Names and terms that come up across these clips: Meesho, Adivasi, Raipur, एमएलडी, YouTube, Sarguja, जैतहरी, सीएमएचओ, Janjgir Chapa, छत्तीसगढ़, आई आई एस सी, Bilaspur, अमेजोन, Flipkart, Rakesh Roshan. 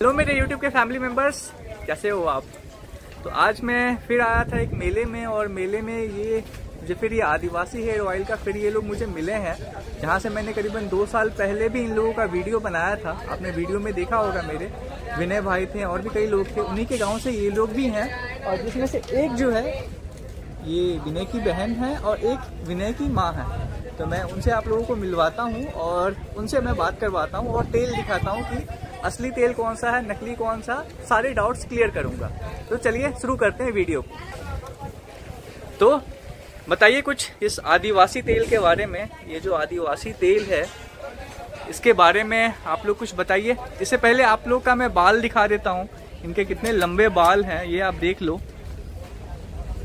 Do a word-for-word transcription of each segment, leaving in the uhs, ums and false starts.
Hello मेरे YouTube के family members, कैसे हो आप। तो आज मैं फिर आया था एक मेले में और मेले में ये जो फिर ये आदिवासी हेयर ऑयल का फिर ये लोग मुझे मिले हैं, जहाँ से मैंने करीबन दो साल पहले भी इन लोगों का वीडियो बनाया था। आपने वीडियो में देखा होगा, मेरे विनय भाई थे और भी कई लोग थे, उन्हीं के गाँव से ये लोग भी हैं। और जिसमें से एक जो है ये विनय की बहन है और एक विनय की माँ है। तो मैं उनसे आप लोगों को मिलवाता हूँ और उनसे मैं बात करवाता हूँ और तेल दिखाता हूँ कि असली तेल कौन सा है, नकली कौन सा, सारे डाउट्स क्लियर करूँगा। तो चलिए शुरू करते हैं वीडियो को। तो बताइए कुछ इस आदिवासी तेल के बारे में, ये जो आदिवासी तेल है इसके बारे में आप लोग कुछ बताइए। इससे पहले आप लोग का मैं बाल दिखा देता हूँ, इनके कितने लंबे बाल हैं, ये आप देख लो,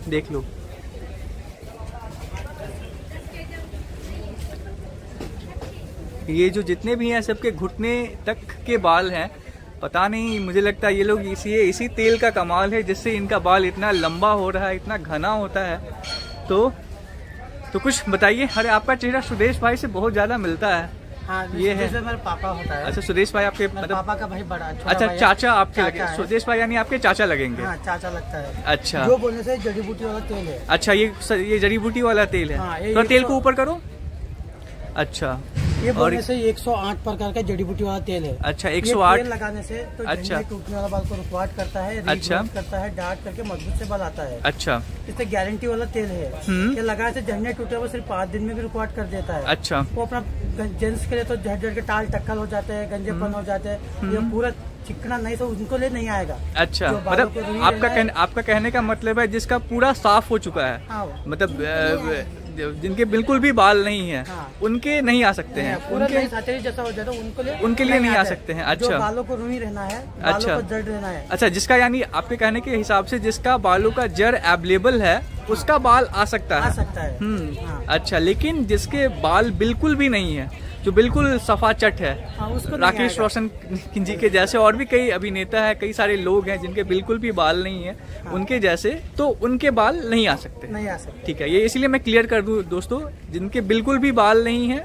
देख लो। ये जो जितने भी हैं सबके घुटने तक के बाल हैं। पता नहीं, मुझे लगता है ये लोग इसी इसी तेल का कमाल है जिससे इनका बाल इतना लंबा हो रहा है, इतना घना होता है। तो तो कुछ बताइए। अरे आपका चेहरा सुदेश भाई से बहुत ज़्यादा मिलता है। हाँ, ये है मेरे पापा होता है। अच्छा, सुदेश भाई आपके मतलब पापा का भाई बड़ा। अच्छा, चाचा आपके लगे, सुदेश भाई यानी आपके चाचा लगेंगे। हाँ, चाचा लगता है। अच्छा, जो बोलने से जड़ी बूटी वाला तेल है। अच्छा, ये ये जड़ी बूटी वाला तेल है। तो तेल को ऊपर करो। अच्छा, ये बोलने से एक सौ आठ प्रकार का जड़ी बूटी वाला तेल है। अच्छा, एक सौ आठ तेल लगाने से तो अच्छा टूटने वाला बाल को रुकवाट करता है, अच्छा करता है, डार्ट करके मजबूत से बाल आता है। अच्छा, इससे गारंटी वाला तेल है। ये लगाने से झड़ने टूटे वो सिर्फ पाँच दिन में भी रुकवाट कर देता है। अच्छा, वो अपना जेंट्स के लिए तो झड़ झड़ के टाल टक्कल हो जाते हैं, गंजेपन हो जाते हैं, ये पूरा चिकना नहीं तो उनको ले नहीं आएगा। अच्छा, मतलब आपका आपका कहने का मतलब है जिसका पूरा साफ हो चुका है, मतलब जिनके बिल्कुल भी बाल नहीं है। हाँ। उनके नहीं आ सकते हैं, उनके जैसा हो जाता है उनके लिए, उनके लिए नहीं, नहीं आ सकते हैं। अच्छा, बालों को रूई रहना है, बालों अच्छा को जड़ रहना है। अच्छा, जिसका यानी आपके कहने के हिसाब से जिसका बालों का जड़ एवेलेबल है उसका बाल आ सकता है, आ सकता है। हम्म, अच्छा, लेकिन जिसके बाल बिल्कुल भी नहीं है, जो बिल्कुल सफा चट है, आ, राकेश रोशन जी के जैसे और भी कई अभिनेता है, कई सारे लोग हैं जिनके बिल्कुल भी बाल नहीं है, हाँ। उनके जैसे तो उनके बाल नहीं आ सकते, नहीं आ सकते। ठीक है, ये इसलिए मैं क्लियर कर दूं दोस्तों, जिनके बिल्कुल भी बाल नहीं है,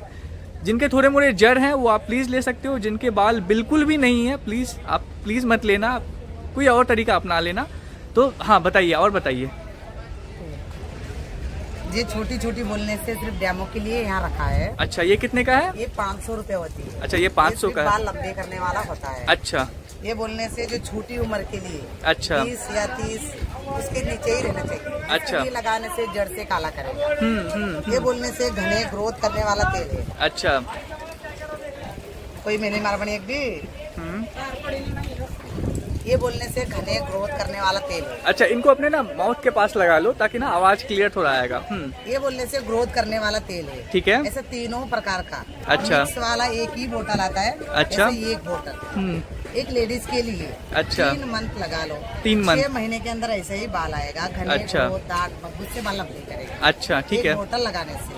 जिनके थोड़े मोड़े जड़ हैं वो आप प्लीज़ ले सकते हो, जिनके बाल बिल्कुल भी नहीं है प्लीज़ आप प्लीज़ मत लेना, आप कोई और तरीका अपना लेना। तो हाँ बताइए, और बताइए। ये छोटी छोटी बोलने से सिर्फ डेमो के लिए यहाँ रखा है। अच्छा, ये कितने का है? ये पाँच सौ रूपये होती है। अच्छा, ये पाँच सौ का है। बाल लंबे करने वाला होता है। अच्छा, ये बोलने से जो छोटी उम्र के लिए, अच्छा तीस या तीस उसके नीचे ही रहना चाहिए। अच्छा, ये लगाने से जड़ से काला करेगा। हम्म हम्म, ये बोलने से घने ग्रोथ करने वाला तेल है। अच्छा, कोई मैंने मार बनी एक भी, ये बोलने से घने ग्रोथ करने वाला तेल है। अच्छा, इनको अपने ना माउथ के पास लगा लो ताकि ना आवाज क्लियर थोड़ा आएगा। ये बोलने से ग्रोथ करने वाला तेल है। ठीक है, ऐसे तीनों प्रकार का। अच्छा, मिक्स वाला एक ही बोतल आता है। अच्छा, एक बोतल एक लेडीज के लिए। अच्छा, तीन मंथ लगा लो, तीन मंथ छह महीने के अंदर ऐसे ही बाल आएगा, घने ग्रोथ, दाग मजबूत से बाल लंबे करेगा। अच्छा, ठीक है, बोतल लगाने से।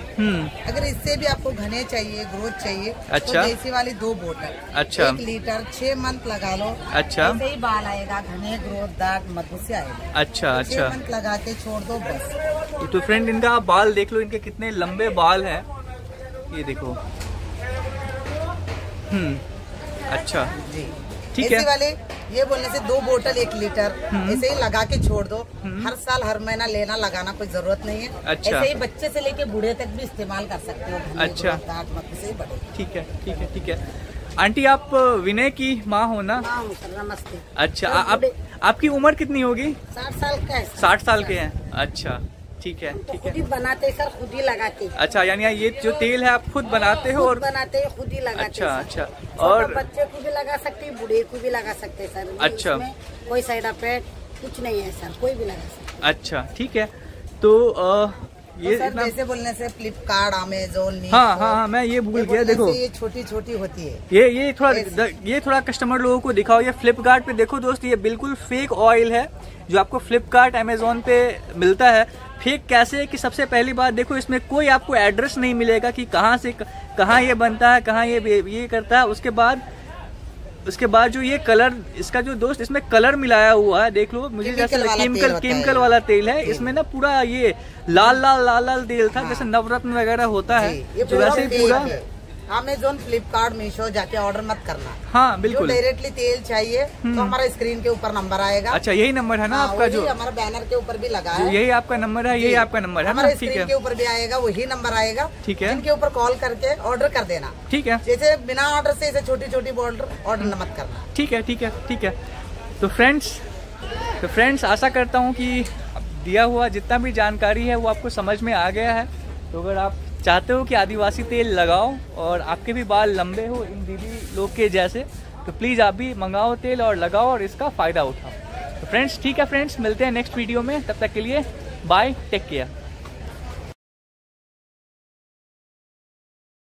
अगर इससे भी आपको घने चाहिए, ग्रोथ चाहिए, अच्छा ऐसी वाली दो बोतल, अच्छा एक लीटर, छह मंथ लगा लो। अच्छा, ऐसे ही बाल आएगा, घने ग्रोथ, दाग मजबूत से आएगा। अच्छा, अच्छा, मंथ लगा के छोड़ दो बस। तो फ्रेंड, इनका बाल देख लो, इनके कितने लंबे बाल हैं, ये देखो। हम्म, अच्छा जी, ठीक है। वाले ये बोलने से दो बोतल एक लीटर ऐसे ही लगा के छोड़ दो, हर साल हर महीना लेना लगाना कोई जरूरत नहीं है। अच्छा, ऐसे ही बच्चे से लेके बूढ़े तक भी इस्तेमाल कर सकते हो। अच्छा, ठीक है, ठीक है, ठीक है। आंटी, आप विनय की माँ हो ना? नमस्ते। अच्छा, आप, आपकी उम्र कितनी होगी? साठ साल का है। साठ साल के हैं। अच्छा, ठीक है, ठीक है। खुद ही बनाते सर, खुद ही लगाते। अच्छा, यानी ये जो तेल है आप खुद बनाते हो? और बनाते हैं, खुद ही लगाते। अच्छा, अच्छा, और बच्चे को भी लगा सकते हैं, बूढ़े को भी लगा सकते हैं सर। अच्छा, कोई साइड इफेक्ट कुछ नहीं है सर, कोई भी लगा सकते। अच्छा, ठीक है। तो आ, ये तो सर जैसे बोलने से फ्लिपकार्ट, अमेजोन, मीशो। हाँ हाँ, मैं ये भूल गया, देखो ये छोटी छोटी होती है। ये ये थोड़ा ये थोड़ा कस्टमर लोगों को दिखाओ, ये फ्लिपकार्ट पे देखो दोस्त, ये बिल्कुल फेक ऑयल है जो आपको फ्लिपकार्ट, अमेजोन पे मिलता है। फेक कैसे कि सबसे पहली बात देखो, इसमें कोई आपको एड्रेस नहीं मिलेगा कि कहाँ से कहाँ ये बनता है, कहाँ ये ये करता है। उसके बाद उसके बाद जो ये कलर, इसका जो दोस्त इसमें कलर मिलाया हुआ है, देख लो, मुझे जैसे केमिकल केमिकल वाला तेल है। इसमें ना पूरा ये लाल लाल लाल लाल तेल था। हाँ। जैसे नवरत्न वगैरह होता है, तो वैसे ही पूरा अमेजोन फ्लिपकार्ट मीशो जाके ऑर्डर मत करना। हाँ बिल्कुल, डायरेक्टली तेल चाहिए तो हमारा स्क्रीन के ऊपर नंबर आएगा। अच्छा यही नंबर है ना? हाँ, आपका जो हमारा बैनर के ऊपर भी लगा है यही आपका नंबर है? यही आपका नंबर है, हमारे स्क्रीन के ऊपर भी आएगा वही नंबर आएगा। ठीक है, इनके ऊपर कॉल करके ऑर्डर कर देना। ठीक है, जैसे बिना ऑर्डर से ऐसे छोटी छोटी ऑर्डर ऑर्डर मत करना। ठीक है ठीक है ठीक है। तो फ्रेंड्स तो फ्रेंड्स आशा करता हूँ कि दिया हुआ जितना भी जानकारी है वो आपको समझ में आ गया है। तो अगर आप चाहते हो कि आदिवासी तेल लगाओ और आपके भी बाल लंबे हो इन दीदी लोग के जैसे, तो प्लीज़ आप भी मंगाओ तेल और लगाओ और इसका फ़ायदा उठाओ। तो फ्रेंड्स ठीक है, फ्रेंड्स मिलते हैं नेक्स्ट वीडियो में, तब तक के लिए बाय, टेक केयर।